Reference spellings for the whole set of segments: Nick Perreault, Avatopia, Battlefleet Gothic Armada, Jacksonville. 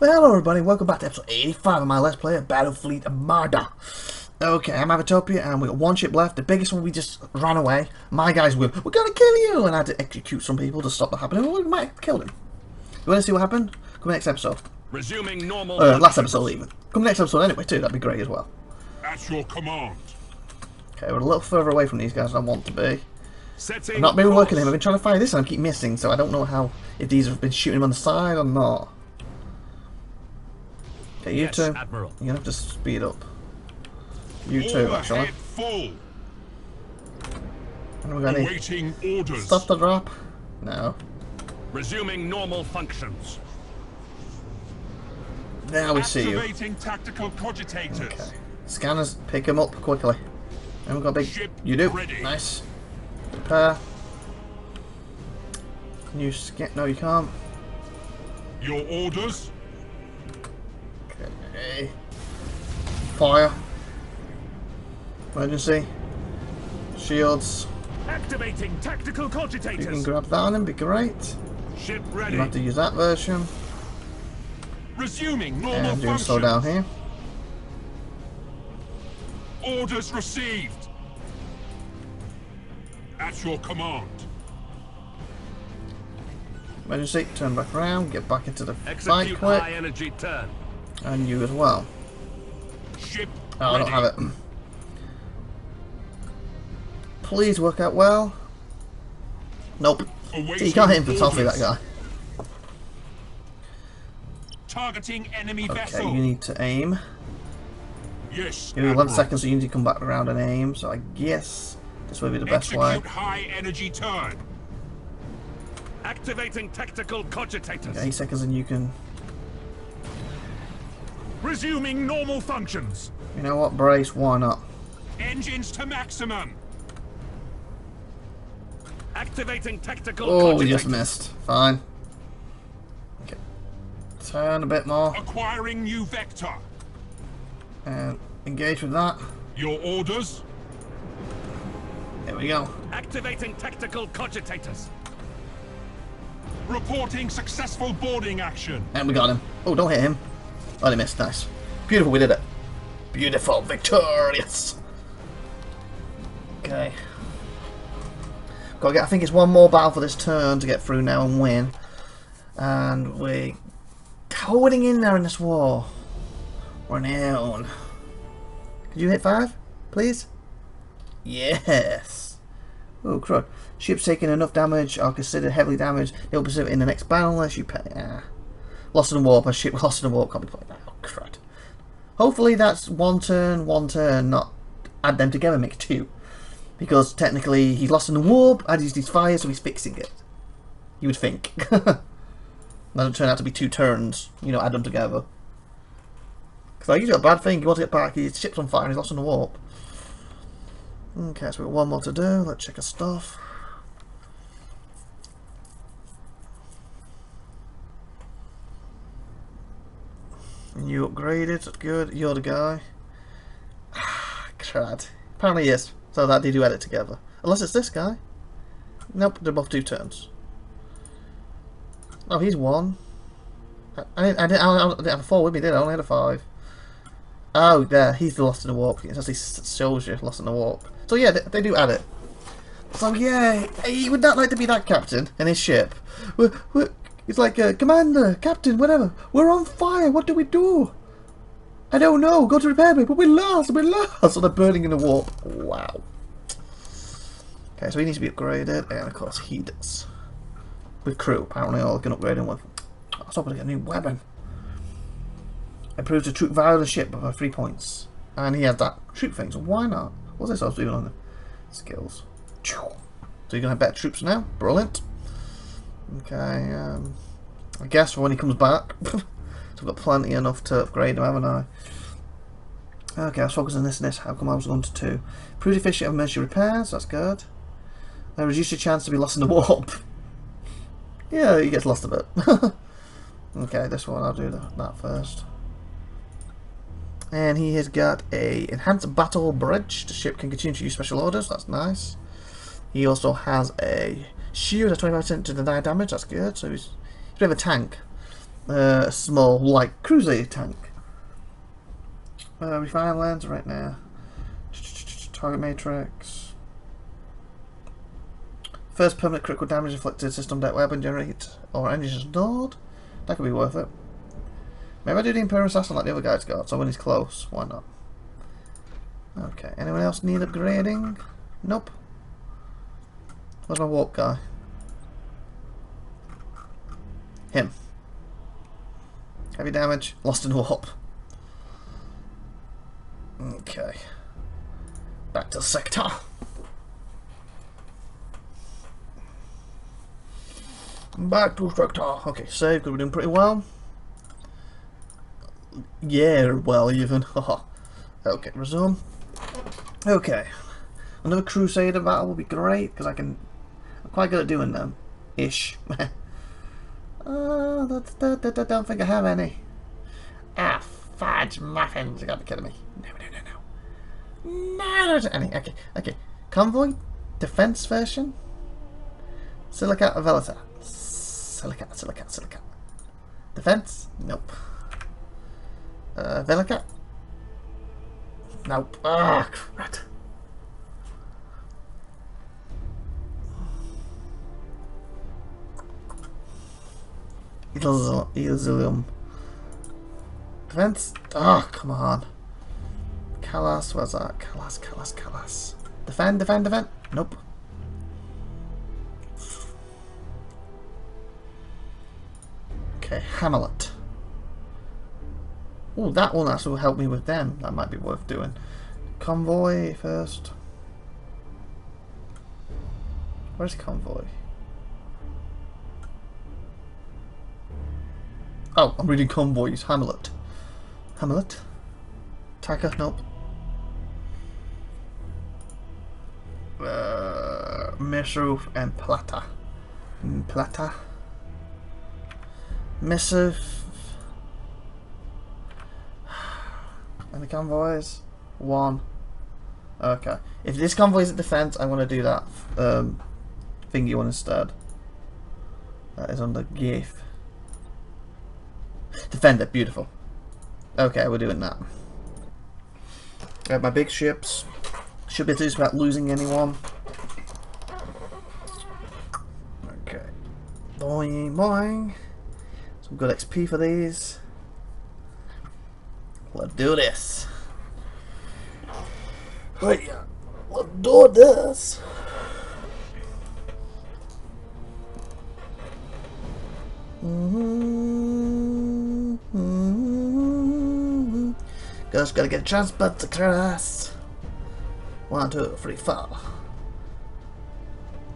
Well, hello everybody, welcome back to episode 85 of my Let's Play of Battlefleet Armada. Okay, I'm Avatopia and we've got one ship left, the biggest one we just ran away. My guys were, we're gonna kill you! And I had to execute some people to stop that happening. We might have killed him. You wanna see what happened? Come next episode. Resuming normal last episode even. Come next episode anyway too, that'd be great as well. That's your command. Okay, we're a little further away from these guys than I want to be. Setting I've not been working him, I've been trying to find this and I keep missing, so I don't know how, if these have been shooting him on the side or not. Okay, you two, yes, Admiral. You're gonna have to speed up. You two, actually. And we're gonna stop the drop. No. Resuming normal functions. Now we see you. Okay. Scanners, pick him up quickly. And we've got a big. Ship you do. Ready. Nice. Prepare. Can you scan? No, you can't. Your orders. Fire. Emergency. Shields. Activating tactical cogitators. You can grab that on him, be great. Ship ready. You have to use that version. Resuming normal functions. I'm doing slow down here. Orders received. At your command. Emergency. Turn back around. Get back into the fight quick. High energy turn. And you as well. Ship oh, I don't have it. Please work out well. Nope. You can't hit him for toffee, that guy. Targeting enemy vessel. Okay, you need to aim. Yes. You have 11 seconds, so you need to come back around and aim. So I guess this will be the best way. High energy turn. Activating tactical cogitators. Okay, 8 seconds, and you can. Resuming normal functions. You know what, brace, why not? Engines to maximum. Activating tactical. Oh, we just missed. Fine. Okay. Turn a bit more. Acquiring new vector. And engage with that. Your orders. There we go. Activating tactical cogitators. Reporting successful boarding action. And we got him. Oh, don't hit him. Oh, they missed. Nice. Beautiful, we did it. Beautiful, victorious. Okay. Got to get, I think it's one more battle for this turn to get through now and win. And we're holding in there in this war. We're down. Could you hit 5, please? Yes. Oh, crud. Ships taking enough damage are considered heavily damaged. They'll be in the next battle unless you pay. Lost in a warp, a ship lost in a warp, can't be playing that. Oh, crud. Hopefully that's one turn, not add them together, make 2. Because technically he's lost in the warp, I'd used his fire, so he's fixing it. You would think. That would turn out to be 2 turns, you know, add them together. Because I usually got a bad thing, he wants to get back, his ship's on fire and he's lost in the warp. Okay, so we've got one more to do, let's check our stuff. You upgraded, that's good. You're the guy. Ah, crud. Apparently, yes. So that they do edit together. Unless it's this guy. Nope, they're both 2 turns. Oh, he's 1. I didn't have a 4 with me, did I? I only had a 5. Oh, there. He's the lost in the warp. It's actually soldier lost in the warp. So yeah, they do add it. So yeah, he would not like to be that captain and his ship. It's like, Commander, Captain, whatever, we're on fire, what do? I don't know, go to repair me, but we're lost, so they're burning in the warp. Wow. Okay, so he needs to be upgraded, and of course he does. With crew, apparently all can upgrade him with. I was hoping to get a new weapon. Improves the troop value of the ship by 3 points. And he has that troop thing, so why not? What's this I was doing on the skills? So you're gonna have better troops now? Brilliant. Okay, I guess for when he comes back. So I've got plenty enough to upgrade him, haven't I? Okay, I was focusing on this and this. How come I was going to 2? Pretty efficient of emergency repairs, that's good. Now reduce your chance to be lost in the warp. Yeah, he gets lost a bit. Okay, this one, I'll do that first. And he has got a enhanced battle bridge. The ship can continue to use special orders, that's nice. He also has a shield at 25% to deny damage, that's good, so he's a bit of a tank. small light cruiser tank. We find lands right now. Target matrix. First permanent critical damage inflicted system that weapon generates or engines stored. That could be worth it. Maybe I do the Imperial Assassin like the other guy's got, so when he's close, why not? Okay, anyone else need upgrading? Nope. Where's my warp guy? Him. Heavy damage, lost in warp. Okay. Back to the sector. Back to sector. Okay, save, because we're doing pretty well. Yeah, well, even. Okay, resume. Okay. Another Crusader battle would be great, because I'm quite good at doing them. Ish. I don't think I have any. Ah, fudge muffins. You gotta be kidding me. No, there's any. Okay. Convoy, defense version. Silica, Velita. Silica. Defense? Nope. Velica? Nope. Ah, crap. Ilzilium. Defense? Ah, come on. Kalas, where's that? Kalas. Defend. Nope. Okay, Hamlet. Oh, that one actually will help me with them. That might be worth doing. Convoy first. Where's Convoy? Oh, I'm reading Convoys. Hamlet. Tacker, nope. Misruf and Plata. Misruf. And the convoys? One. Okay. If this convoy is at defense, I want to do that thingy one instead. That is under GIF. Defender, beautiful. Okay, we're doing that. I have my big ships. Should be enthused about losing anyone. Okay. Boing. Some good XP for these. Let's do this. Just gotta get transport to class. 1, 2, 3, 4,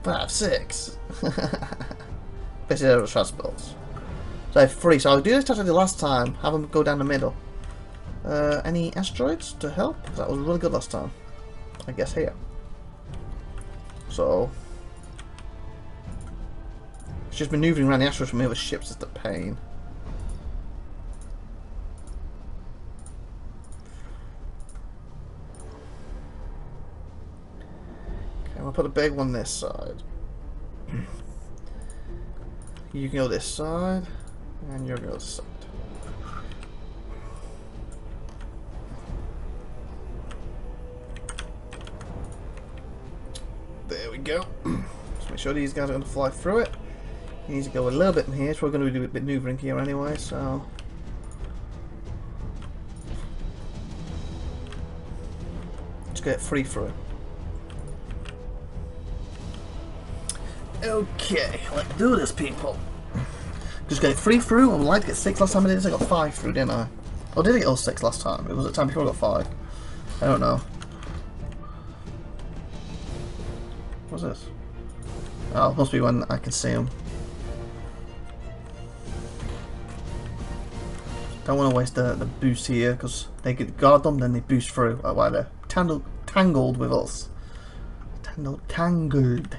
5, 6. Basically, they're transports. So I have 3. So I'll do this just like the last time. Have them go down the middle. Any asteroids to help? That was really good last time. I guess here. So it's just maneuvering around the asteroids from the other ships is the pain. Okay, we'll put a big one this side. You can go this side, and you'll go this side. Go. Just make sure these guys are going to fly through it. You need to go a little bit in here, so we're going to do a bit maneuvering here anyway, so. Just get free through it. Okay, let's do this, people. Just get free through. I would like to get 6 last time I did this. I got 5 through, didn't I? Or did I get all 6 last time? It was the time before I got 5. I don't know. What's this? Oh, it must be one that I can see them. Don't want to waste the boost here, because they could guard them, then they boost through. Oh, why they're tangled with us. Tangled.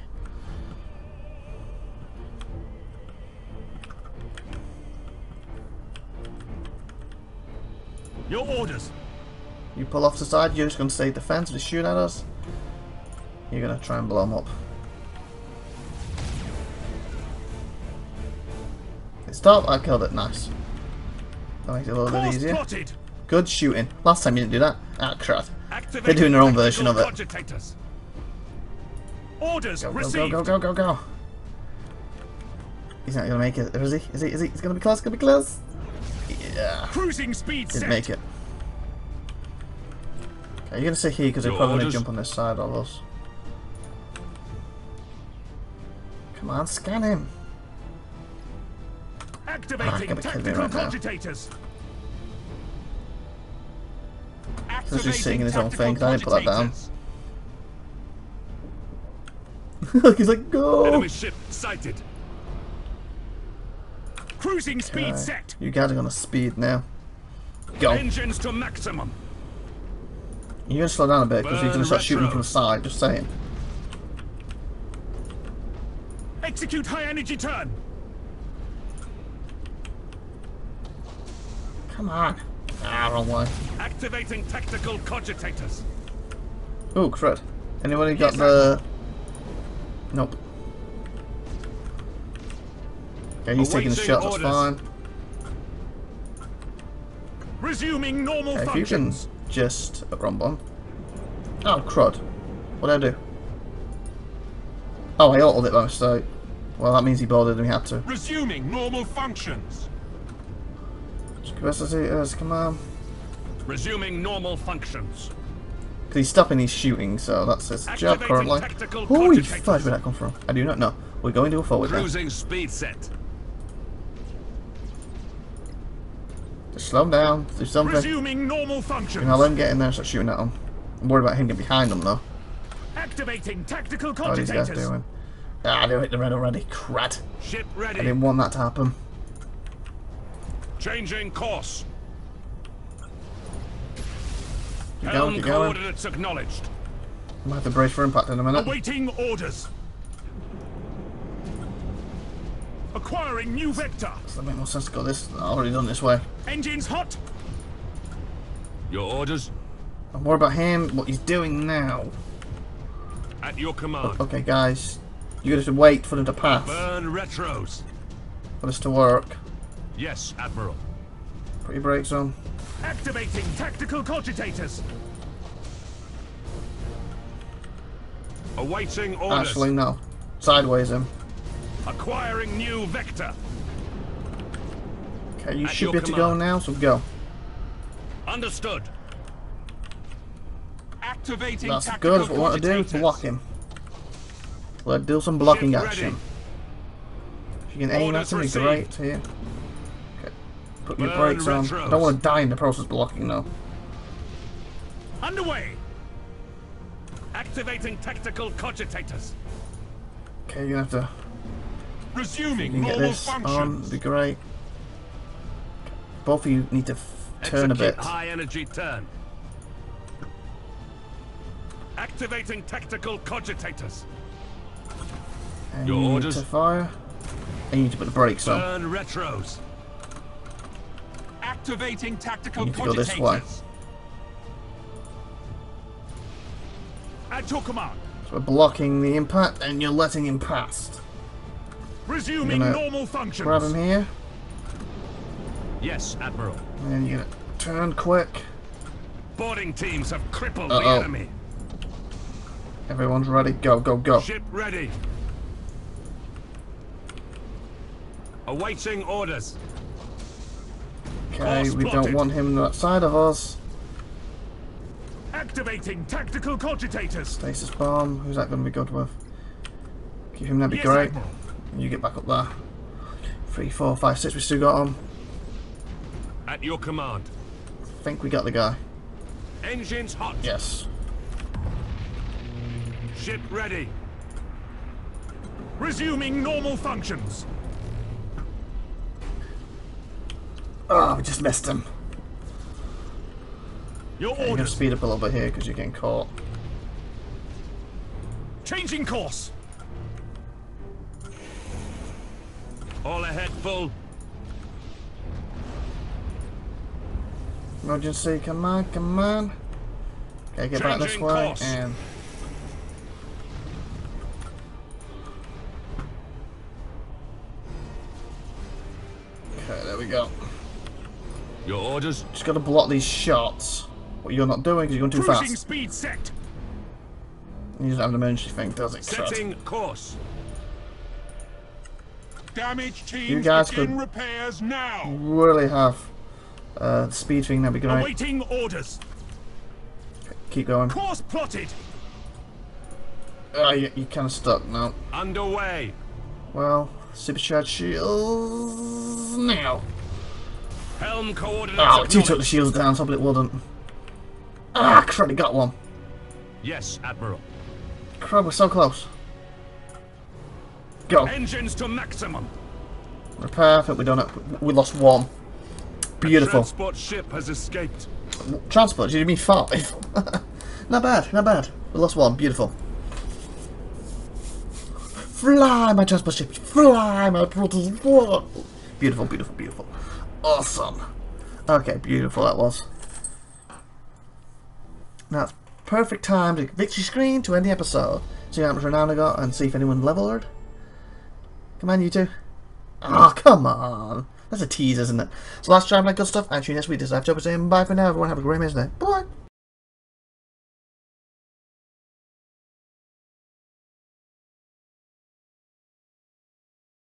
Your orders. You pull off to the side. You're just going to stay defensive to shoot at us. You're going to try and blow them up. It stopped. I killed it. Nice. That makes it a little bit easier. Plotted. Good shooting. Last time you didn't do that. Ah, crap. Activate They're doing their own version of it. Orders go, go. He's not going to make it, is he? Is he? It's going to be close, Yeah. Cruising speed set. Didn't make it. Okay, you're going to sit here because they're probably going to jump on this side of us. Come on, scan him. Activating tactical cogitators. He's just sitting in his own thing. I didn't put that down. Look, he's like, go. Enemy ship sighted. Cruising speed set. You guys are gonna speed now. Go. Engines to maximum. You're gonna slow down a bit because you're gonna start shooting from the side. Just saying. Execute high energy turn. Come on. Ah, wrong way. Activating tactical cogitators. Oh, crud. Anybody got the... Nope. Okay, he's taking the shot, that's fine. Resuming normal functions. If you can just... Rumbon. Oh, crud. What did I do? Oh, I autoed it by mistake. Well, that means he boarded and he had to. Resuming normal functions. Come on. Resuming normal functions. Because he's stopping his shooting, so that's his job currently. Holy fuck, where did that come from? I do not know. We're going to a forward now. Cruising speed set. Just slow him down. Do something. Resuming normal functions. And I'll let him get in there and start shooting at him. I'm worried about him getting behind him, though. Activating tactical cogitators. What are these guys doing? Ah, they hit the red already. Crap. Ship ready. I didn't want that to happen. Changing course. Helm coordinates acknowledged. I might have to brace for impact in a minute. Awaiting orders. Acquiring new vector. Does that make more sense to go this? I've already done this way. Engines hot. Your orders. I'm worried about him. What he's doing now. At your command. Okay, guys, you just wait for them to pass. Burn retros. For this to work. Yes, Admiral. Put your brakes on. Activating tactical cogitators. Awaiting orders. Actually, no. Sideways him. Acquiring new vector. Okay, you should be able to go now, so go. Understood. Activating tactical cogitators. That's good. What we want to do is block him. Let's do some blocking action. If you can aim at him, it's great here. Put your brakes on. I don't want to die in the process blocking though. Underway. Activating tactical cogitators. Okay, you have to. Resuming normal functions. Be great. Both of you need to turn a bit. High energy turn. Activating tactical cogitators. And your orders. You need to fire. And you need to put the brakes on. Burn retros. Activating tactical cogitators. At your command. So we're blocking the impact and you're letting him past. Resuming normal functions. Grab him here. Yes, Admiral. And you're gonna turn quick. Boarding teams have crippled the enemy. Everyone's ready. Go, go, go. Ship ready. Awaiting orders. Okay, we don't want him outside of us. Activating tactical cogitators. Stasis bomb. Who's that going to be good with? Keep him. That'd be great. You get back up there. 3, 4, 5, 6. We still got him. At your command. I think we got the guy. Engines hot. Yes. Ship ready. Resuming normal functions. Oh, we just missed him. Your orders. You're going to speed up a little bit here because you're getting caught. Changing course. All ahead, full. Emergency, come on, come on. Okay, get back this way and... Okay, there we go. Your orders? Just got to block these shots. What you're not doing is you're going too fast. Speed set. He doesn't have an emergency thing, does it? Setting course. Damage teams, you guys could repairs now. Really have the speed thing that'd be great. Awaiting orders. Keep going. Course plotted. You're kind of stuck now. Underway. Well, supercharge shields now. Helm coordinates. Oh, he took the shields down, so it wouldn't. Ah, crap, he got one. Yes, Admiral. Crap, we're so close. Go. Engines to maximum. Repair. I think we done it. We lost one. Beautiful. A transport ship has escaped. Transport? You mean five? Not bad. Not bad. We lost one. Beautiful. Fly, my transport ship. Fly, my transport. Beautiful. Beautiful. Beautiful. Awesome. Okay. Beautiful. That was. Now it's perfect time to victory screen to end the episode. See how much renown I got and see if anyone leveled. Come on, you two. Oh, come on. That's a tease, isn't it? So, last time, like good stuff. Actually, next week, this is Avatopia. Bye for now, everyone. Have a great amazing day. Bye.